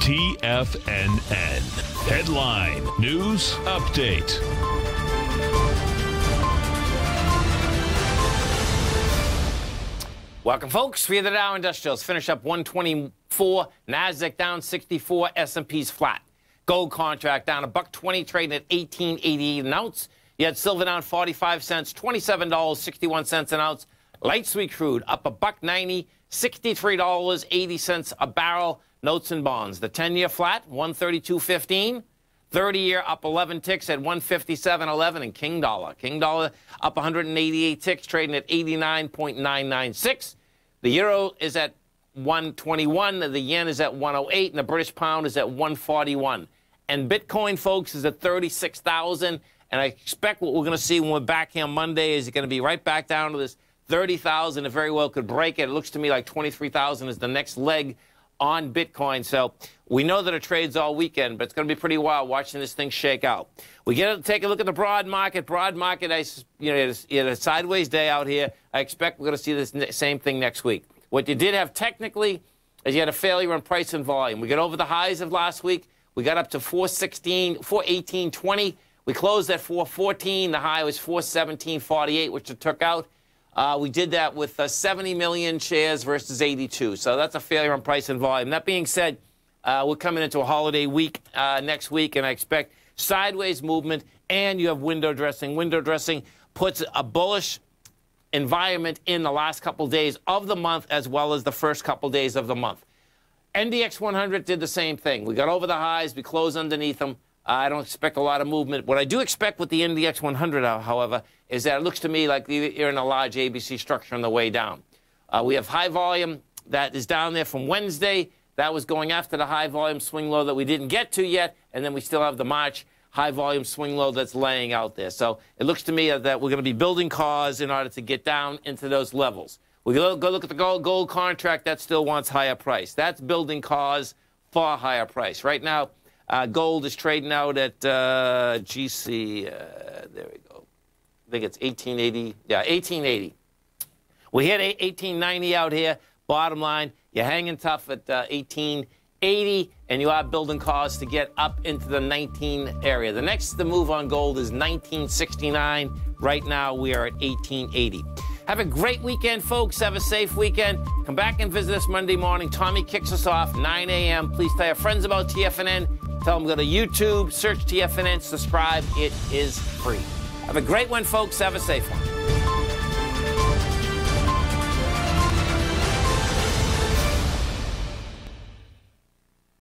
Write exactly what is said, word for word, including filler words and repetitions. T F N N. Headline News Update. Welcome, folks. We are the Dow Industrials. Finish up one twenty-four. NASDAQ down sixty-four. S and P's flat. Gold contract down a buck twenty, trading at eighteen eighty-eight an ounce. You had silver down forty-five cents, twenty-seven dollars and sixty-one cents an ounce. Light sweet crude up a buck ninety, sixty-three dollars and eighty cents a barrel. Notes and bonds. The ten-year flat, one thirty-two fifteen. thirty-year up eleven ticks at one fifty-seven eleven. And King Dollar. King Dollar up one hundred eighty-eight ticks, trading at eighty-nine point nine nine six. The euro is at one twenty-one. The yen is at one oh eight. And the British pound is at one forty-one. And Bitcoin, folks, is at thirty-six thousand. And I expect what we're going to see when we're back here on Monday is going to be right back down to this thirty thousand. It very well could break it. It looks to me like twenty-three thousand is the next leg on Bitcoin. So we know that it trades all weekend, but it's going to be pretty wild watching this thing shake out. We get to take a look at the broad market. Broad market, I, you know, it's, it's a sideways day out here. I expect we're going to see this same thing next week. What you did have technically is you had a failure on price and volume. We got over the highs of last week. We got up to four sixteen, four eighteen twenty. We closed at four fourteen. The high was four seventeen forty-eight, which it took out. Uh, we did that with uh, seventy million shares versus eighty-two. So that's a failure on price and volume. That being said, uh, we're coming into a holiday week uh, next week, and I expect sideways movement, and you have window dressing. Window dressing puts a bullish environment in the last couple days of the month as well as the first couple days of the month. N D X one hundred did the same thing. We got over the highs. We closed underneath them. I don't expect a lot of movement. What I do expect with the N D X one hundred, however, is that it looks to me like you're in a large A B C structure on the way down. Uh, we have high volume that is down there from Wednesday. That was going after the high volume swing low that we didn't get to yet. And then we still have the March high volume swing low that's laying out there. So it looks to me that we're going to be building cars in order to get down into those levels. We go look at the gold, gold contract. That still wants higher price. That's building cars for higher price. Right now, Uh, gold is trading out at uh, G C, uh, there we go, I think it's eighteen eighty, yeah, eighteen eighty. We hit eighteen ninety out here, bottom line, you're hanging tough at uh, eighteen eighty, and you are building cars to get up into the nineteen area. The next the move on gold is nineteen sixty-nine, right now we are at eighteen eighty. Have a great weekend, folks. Have a safe weekend. Come back and visit us Monday morning. Tommy kicks us off, nine A M Please tell your friends about T F N N. Tell them to go to YouTube, search T F N N, subscribe. It is free. Have a great one, folks. Have a safe one.